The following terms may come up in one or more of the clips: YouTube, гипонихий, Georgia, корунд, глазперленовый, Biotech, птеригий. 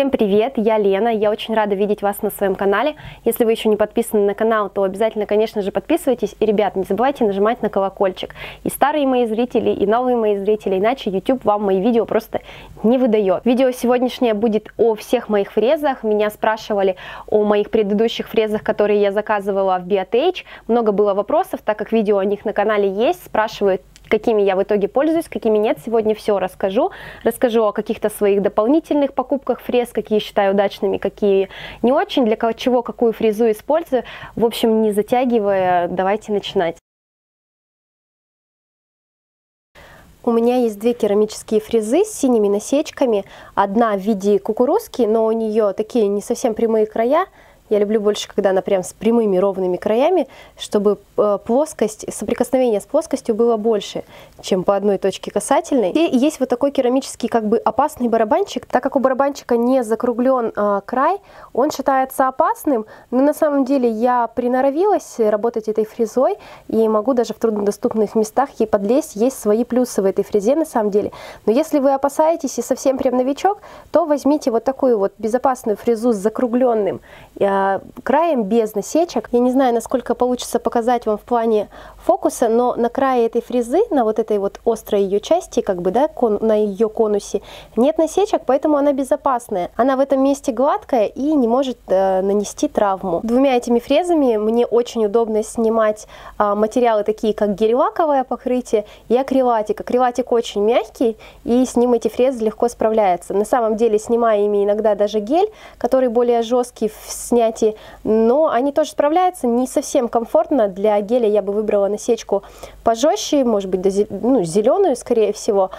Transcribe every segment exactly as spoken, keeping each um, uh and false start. Всем привет, я Лена, я очень рада видеть вас на своем канале. Если вы еще не подписаны на канал, то обязательно, конечно же, подписывайтесь. И, ребят, не забывайте нажимать на колокольчик. И старые мои зрители, и новые мои зрители, иначе YouTube вам мои видео просто не выдает. Видео сегодняшнее будет о всех моих фрезах. Меня спрашивали о моих предыдущих фрезах, которые я заказывала в Biotech. Много было вопросов, так как видео о них на канале есть, спрашивают, какими я в итоге пользуюсь, какими нет. Сегодня все расскажу. Расскажу о каких-то своих дополнительных покупках фрез, какие считаю удачными, какие не очень, для чего какую фрезу использую. В общем, не затягивая, давайте начинать. У меня есть две керамические фрезы с синими насечками. Одна в виде кукурузки, но у нее такие не совсем прямые края. Я люблю больше, когда она прям с прямыми ровными краями, чтобы плоскость, соприкосновение с плоскостью было больше, чем по одной точке касательной. И есть вот такой керамический как бы опасный барабанчик. Так как у барабанчика не закруглен а, край, он считается опасным, но на самом деле я приноровилась работать этой фрезой и могу даже в труднодоступных местах ей подлезть. Есть свои плюсы в этой фрезе на самом деле. Но если вы опасаетесь и совсем прям новичок, то возьмите вот такую вот безопасную фрезу с закругленным краем без насечек. Я не знаю, насколько получится показать вам в плане фокуса, но на крае этой фрезы, на вот этой вот острой ее части, как бы, да, кон, на ее конусе, нет насечек, поэтому она безопасная. Она в этом месте гладкая и не может э, нанести травму. Двумя этими фрезами мне очень удобно снимать э, материалы такие, как гель-лаковое покрытие и акрилатик. Акрилатик очень мягкий, и с ним эти фрезы легко справляются. На самом деле, снимаю ими иногда даже гель, который более жесткий в снятии, но они тоже справляются не совсем комфортно. Для геля я бы выбрала насечку пожестче, может быть, ну, зеленую, скорее всего.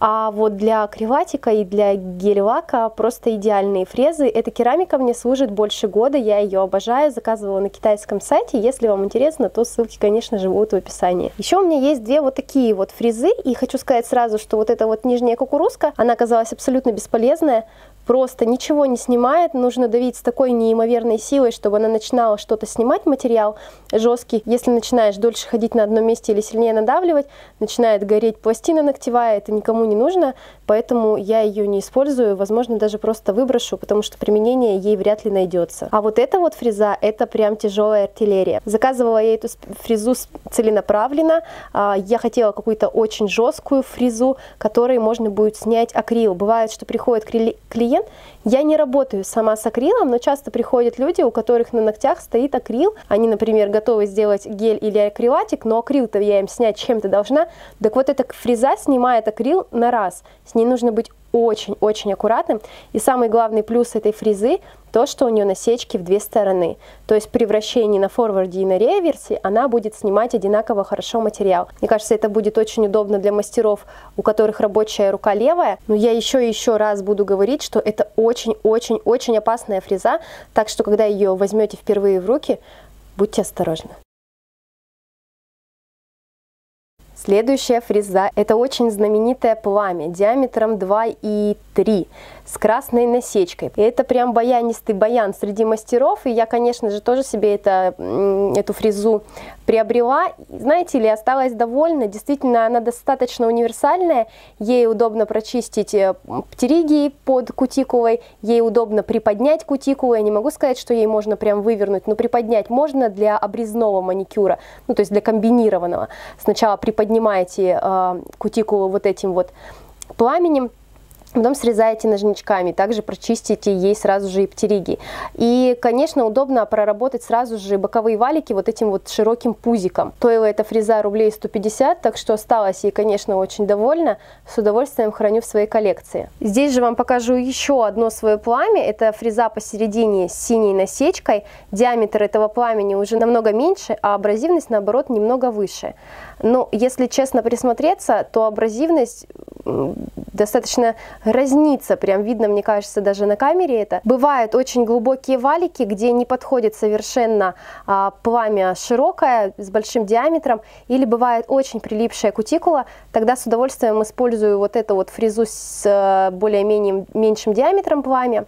А вот для акрилатика и для гель-лака просто идеальные фрезы. Эта керамика мне служит больше года, я ее обожаю, заказывала на китайском сайте. Если вам интересно, то ссылки, конечно же, будут в описании. Еще у меня есть две вот такие вот фрезы, и хочу сказать сразу, что вот эта вот нижняя кукурузка, она оказалась абсолютно бесполезная. Просто ничего не снимает, нужно давить с такой неимоверной силой, чтобы она начинала что-то снимать, материал жесткий. Если начинаешь дольше ходить на одном месте или сильнее надавливать, начинает гореть пластина ногтевая, это никому не нужно, поэтому я ее не использую, возможно, даже просто выброшу, потому что применение ей вряд ли найдется. А вот эта вот фреза, это прям тяжелая артиллерия. Заказывала я эту фрезу целенаправленно, я хотела какую-то очень жесткую фрезу, которой можно будет снять акрил. Бывает, что приходит клиент. Я не работаю сама с акрилом, но часто приходят люди, у которых на ногтях стоит акрил. Они, например, готовы сделать гель или акрилатик, но акрил-то я им снять чем-то должна. Так вот эта фреза снимает акрил на раз. С ней нужно быть очень-очень аккуратным. И самый главный плюс этой фрезы то, что у нее насечки в две стороны. То есть при вращении на форварде и на реверсе она будет снимать одинаково хорошо материал. Мне кажется, это будет очень удобно для мастеров, у которых рабочая рука левая. Но я еще и еще раз буду говорить, что это очень-очень-очень опасная фреза. Так что, когда ее возьмете впервые в руки, будьте осторожны. Следующая фреза – это очень знаменитое пламя диаметром два и три с красной насечкой. И это прям баянистый баян среди мастеров, и я, конечно же, тоже себе это, эту фрезу приобрела. Знаете ли, осталась довольна. Действительно, она достаточно универсальная, ей удобно прочистить птеригии под кутикулой, ей удобно приподнять кутикулу. Я не могу сказать, что ей можно прям вывернуть, но приподнять можно для обрезного маникюра, ну то есть для комбинированного. Сначала приподнять, поднимаете э, кутикулу вот этим вот пламенем, потом срезаете ножничками, также прочистите ей сразу же и птеригии. И, конечно, удобно проработать сразу же боковые валики вот этим вот широким пузиком. Стоила эта фреза рублей сто пятьдесят, так что осталась ей, конечно, очень довольна. С удовольствием храню в своей коллекции. Здесь же вам покажу еще одно свое пламя. Это фреза посередине с синей насечкой. Диаметр этого пламени уже намного меньше, а абразивность, наоборот, немного выше. Но, если честно присмотреться, то абразивность достаточно разнится, прям видно, мне кажется, даже на камере это. Бывают очень глубокие валики, где не подходит совершенно а, пламя широкое, с большим диаметром, или бывает очень прилипшая кутикула, тогда с удовольствием использую вот эту вот фрезу с а, более-менее меньшим диаметром пламя.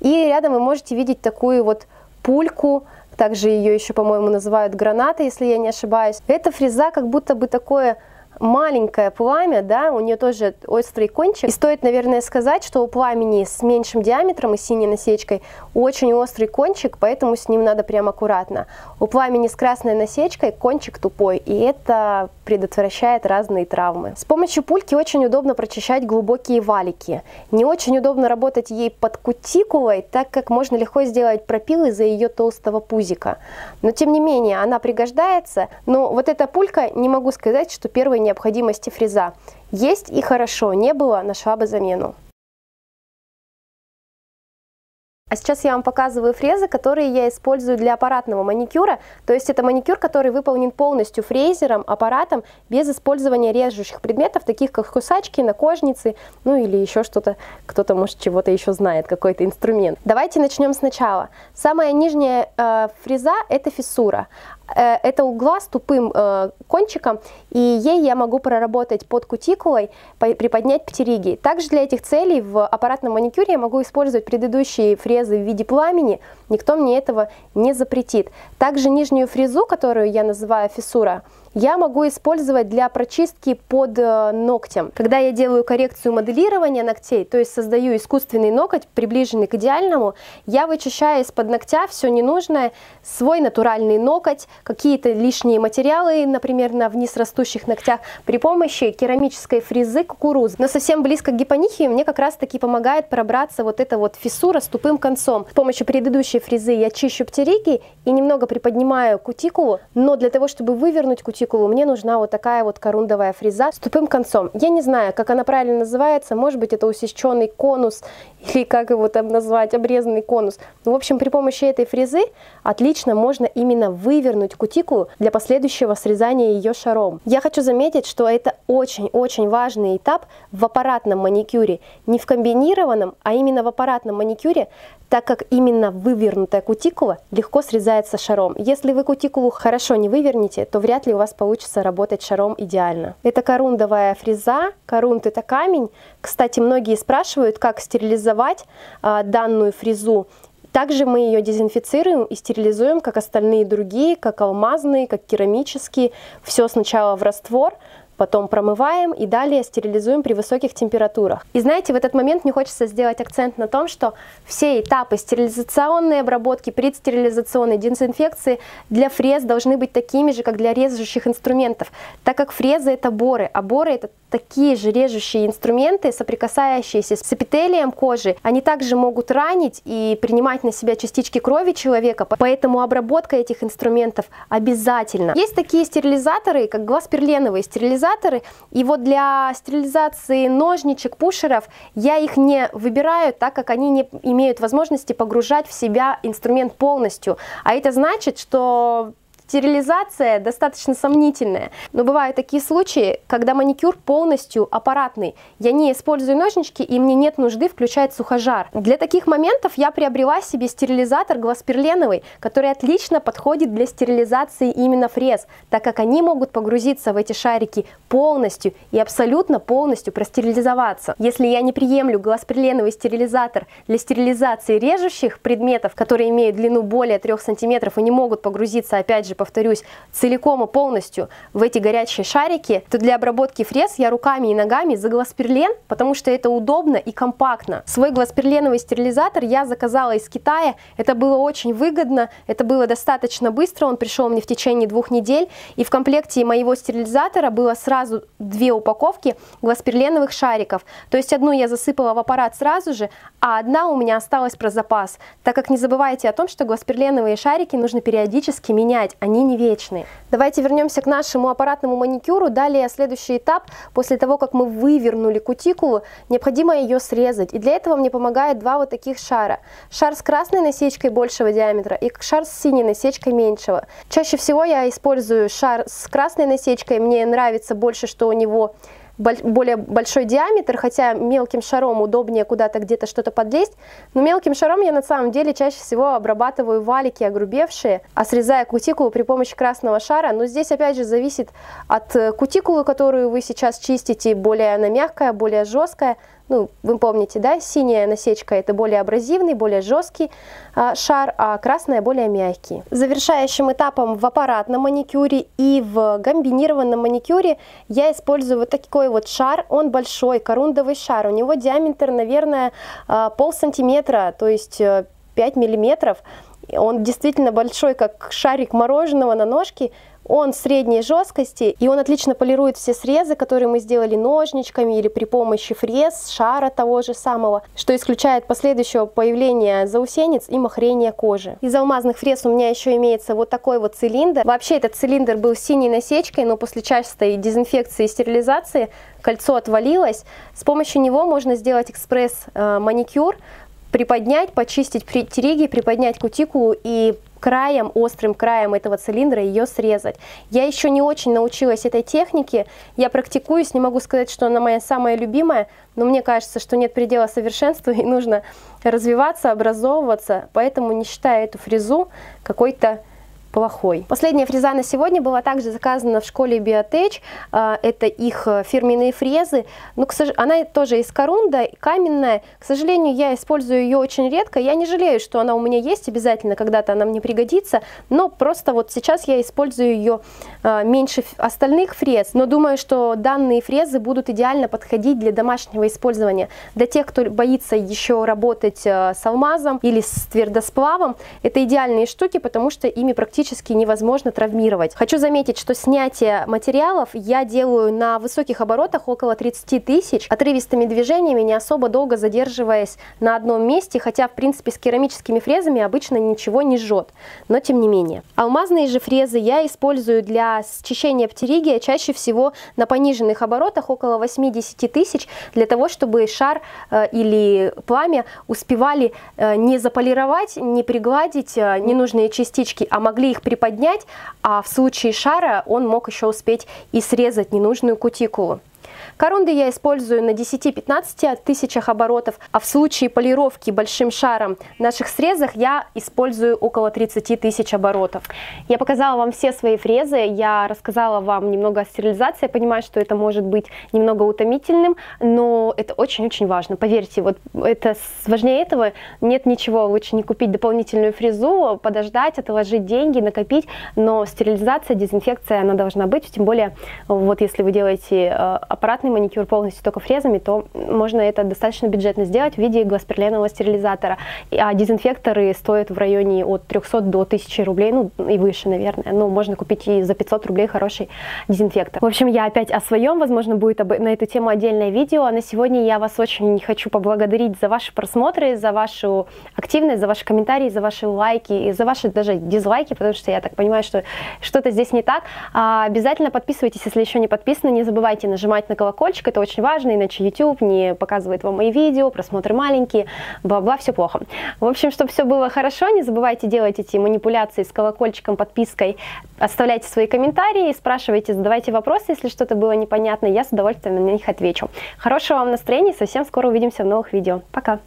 И рядом вы можете видеть такую вот пульку, также ее еще, по-моему, называют гранатой, если я не ошибаюсь. Эта фреза как будто бы такое маленькое пламя, да, у нее тоже острый кончик. И стоит, наверное, сказать, что у пламени с меньшим диаметром и синей насечкой очень острый кончик, поэтому с ним надо прям аккуратно. У пламени с красной насечкой кончик тупой, и это предотвращает разные травмы. С помощью пульки очень удобно прочищать глубокие валики. Не очень удобно работать ей под кутикулой, так как можно легко сделать пропил из-за ее толстого пузика. Но тем не менее, она пригождается. Но вот эта пулька, не могу сказать, что первой необходимости фреза. Есть и хорошо, не было, нашла бы замену. А сейчас я вам показываю фрезы, которые я использую для аппаратного маникюра. То есть это маникюр, который выполнен полностью фрезером, аппаратом, без использования режущих предметов, таких как кусачки, накожницы, ну или еще что-то, кто-то, может, чего-то еще знает, какой-то инструмент. Давайте начнем сначала. Самая нижняя э, фреза – это фиссура. Э, это угла с тупым э, кончиком, и ей я могу проработать под кутикулой, по, приподнять птеригий. Также для этих целей в аппаратном маникюре я могу использовать предыдущие фрезы в виде пламени, никто мне этого не запретит. Также нижнюю фрезу, которую я называю фиссура, я могу использовать для прочистки под ногтем. Когда я делаю коррекцию моделирования ногтей, то есть создаю искусственный ноготь, приближенный к идеальному, я вычищаю из-под ногтя все ненужное, свой натуральный ноготь, какие-то лишние материалы, например, на вниз растущих ногтях, при помощи керамической фрезы кукуруз. Но совсем близко к гипонихию мне как раз таки помогает пробраться вот эта вот фиссура с тупым концом. С помощью предыдущей фрезы я чищу птеригий и немного приподнимаю кутикулу, но для того, чтобы вывернуть кутикулу, мне нужна вот такая вот корундовая фреза с тупым концом. Я не знаю, как она правильно называется, может быть, это усеченный конус, или как его там назвать, обрезанный конус. Ну, в общем, при помощи этой фрезы отлично можно именно вывернуть кутикулу для последующего срезания ее шаром. Я хочу заметить, что это очень-очень важный этап в аппаратном маникюре. Не в комбинированном, а именно в аппаратном маникюре, так как именно вывернутая кутикула легко срезается шаром. Если вы кутикулу хорошо не выверните, то вряд ли у вас получится работать шаром идеально. Это корундовая фреза. Корунд — это камень. Кстати, многие спрашивают, как стерилизовать а, данную фрезу. Также мы ее дезинфицируем и стерилизуем, как остальные другие, как алмазные, как керамические. Все сначала в раствор, потом промываем и далее стерилизуем при высоких температурах. И знаете, в этот момент мне хочется сделать акцент на том, что все этапы стерилизационной обработки, предстерилизационной, дезинфекции для фрез должны быть такими же, как для режущих инструментов, так как фрезы — это боры, а боры — это такие же режущие инструменты, соприкасающиеся с эпителием кожи. Они также могут ранить и принимать на себя частички крови человека, поэтому обработка этих инструментов обязательна. Есть такие стерилизаторы, как глазперленовые стерилизаторы, и вот для стерилизации ножничек, пушеров я их не выбираю, так как они не имеют возможности погружать в себя инструмент полностью. А это значит, что стерилизация достаточно сомнительная. Но бывают такие случаи, когда маникюр полностью аппаратный. Я не использую ножнички, и мне нет нужды включать сухожар. Для таких моментов я приобрела себе стерилизатор глазперленовый, который отлично подходит для стерилизации именно фрез, так как они могут погрузиться в эти шарики полностью и абсолютно полностью простерилизоваться. Если я не приемлю глазперленовый стерилизатор для стерилизации режущих предметов, которые имеют длину более трёх сантиметров и не могут погрузиться, опять же, повторюсь, целиком и полностью в эти горячие шарики, то для обработки фрез я руками и ногами за глазперлен, потому что это удобно и компактно. Свой глазперленовый стерилизатор я заказала из Китая, это было очень выгодно, это было достаточно быстро, он пришел мне в течение двух недель, и в комплекте моего стерилизатора было сразу две упаковки глазперленовых шариков, то есть одну я засыпала в аппарат сразу же, а одна у меня осталась про запас, так как не забывайте о том, что глазперленовые шарики нужно периодически менять, они не вечные. Давайте вернемся к нашему аппаратному маникюру. Далее следующий этап. После того, как мы вывернули кутикулу, необходимо ее срезать. И для этого мне помогают два вот таких шара. Шар с красной насечкой большего диаметра и шар с синей насечкой меньшего. Чаще всего я использую шар с красной насечкой. Мне нравится больше, что у него более большой диаметр, хотя мелким шаром удобнее куда-то где-то что-то подлезть, но мелким шаром я на самом деле чаще всего обрабатываю валики огрубевшие, а срезая кутикулу при помощи красного шара. Но здесь опять же зависит от кутикулы, которую вы сейчас чистите, более она мягкая, более жесткая. Ну, вы помните, да, синяя насечка – это более абразивный, более жесткий а, шар, а красная – более мягкий. Завершающим этапом в аппаратном маникюре и в комбинированном маникюре я использую вот такой вот шар. Он большой, корундовый шар. У него диаметр, наверное, пол сантиметра, то есть пять миллиметров. Он действительно большой, как шарик мороженого на ножке. Он средней жесткости, и он отлично полирует все срезы, которые мы сделали ножничками или при помощи фрез, шара того же самого, что исключает последующего появления заусениц и мохрения кожи. Из алмазных фрез у меня еще имеется вот такой вот цилиндр. Вообще этот цилиндр был с синей насечкой, но после частой дезинфекции и стерилизации кольцо отвалилось. С помощью него можно сделать экспресс-маникюр, приподнять, почистить притириги, приподнять кутикулу и краем, острым краем этого цилиндра ее срезать. Я еще не очень научилась этой технике, я практикуюсь, не могу сказать, что она моя самая любимая, но мне кажется, что нет предела совершенства и нужно развиваться, образовываться, поэтому не считаю эту фрезу какой-то плохой. Последняя фреза на сегодня была также заказана в школе Biotech. Это их фирменные фрезы. Но она тоже из корунда, каменная. К сожалению, я использую ее очень редко. Я не жалею, что она у меня есть. Обязательно когда-то она мне пригодится. Но просто вот сейчас я использую ее меньше остальных фрез. Но думаю, что данные фрезы будут идеально подходить для домашнего использования. Для тех, кто боится еще работать с алмазом или с твердосплавом, это идеальные штуки, потому что ими практически невозможно травмировать. Хочу заметить, что снятие материалов я делаю на высоких оборотах, около тридцати тысяч, отрывистыми движениями, не особо долго задерживаясь на одном месте, хотя в принципе с керамическими фрезами обычно ничего не жжет, но тем не менее. Алмазные же фрезы я использую для счищения птеригия чаще всего на пониженных оборотах, около восьмидесяти тысяч, для того, чтобы шар э, или пламя успевали э, не заполировать, не пригладить э, ненужные частички, а могли их приподнять, а в случае шара он мог еще успеть и срезать ненужную кутикулу. Корунды я использую на десяти-пятнадцати тысячах оборотов, а в случае полировки большим шаром наших срезах я использую около тридцати тысяч оборотов. Я показала вам все свои фрезы, я рассказала вам немного о стерилизации, я понимаю, что это может быть немного утомительным, но это очень-очень важно, поверьте, вот это важнее этого нет ничего, лучше не купить дополнительную фрезу, подождать, отложить деньги, накопить, но стерилизация, дезинфекция, она должна быть, тем более, вот если вы делаете аппаратный маникюр полностью только фрезами, то можно это достаточно бюджетно сделать в виде глазперленового стерилизатора. А дезинфекторы стоят в районе от трёхсот до тысячи рублей, ну и выше, наверное. Но можно купить и за пятьсот рублей хороший дезинфектор. В общем, я опять о своем, возможно, будет на эту тему отдельное видео. А на сегодня я вас очень хочу поблагодарить за ваши просмотры, за вашу активность, за ваши комментарии, за ваши лайки и за ваши даже дизлайки, потому что я так понимаю, что что-то здесь не так. А обязательно подписывайтесь, если еще не подписаны. Не забывайте нажимать на колокольчик. Колокольчик, это очень важно, иначе YouTube не показывает вам мои видео, просмотры маленькие, бла-бла, все плохо. В общем, чтобы все было хорошо, не забывайте делать эти манипуляции с колокольчиком, подпиской, оставляйте свои комментарии, спрашивайте, задавайте вопросы, если что-то было непонятно, я с удовольствием на них отвечу. Хорошего вам настроения, совсем скоро увидимся в новых видео. Пока!